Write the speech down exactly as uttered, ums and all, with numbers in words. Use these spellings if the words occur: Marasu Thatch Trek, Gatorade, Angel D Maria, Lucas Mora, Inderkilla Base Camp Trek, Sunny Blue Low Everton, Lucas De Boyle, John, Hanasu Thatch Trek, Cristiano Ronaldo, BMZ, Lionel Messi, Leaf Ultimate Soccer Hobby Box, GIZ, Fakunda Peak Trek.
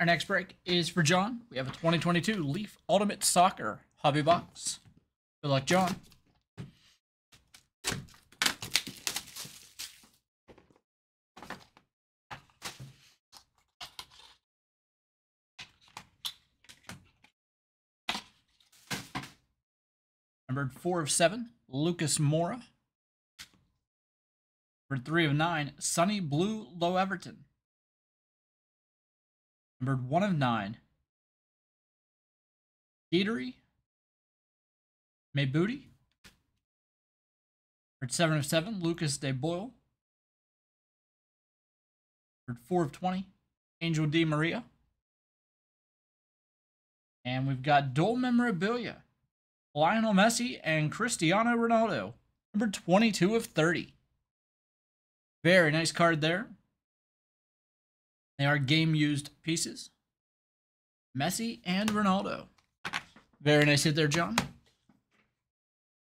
Our next break is for John. We have a twenty twenty-two Leaf Ultimate Soccer Hobby Box. Good luck, John. Numbered four of seven, Lucas Mora. Numbered three of nine, Sunny Blue Low Everton. Numbered one of nine, Gatorade, May Booty. Numbered seven of seven, Lucas De Boyle. Numbered four of twenty, Angel D Maria. And we've got dual memorabilia. Lionel Messi and Cristiano Ronaldo, number twenty-two of thirty. Very nice card there. They are game-used pieces. Messi and Ronaldo. Very nice hit there, John.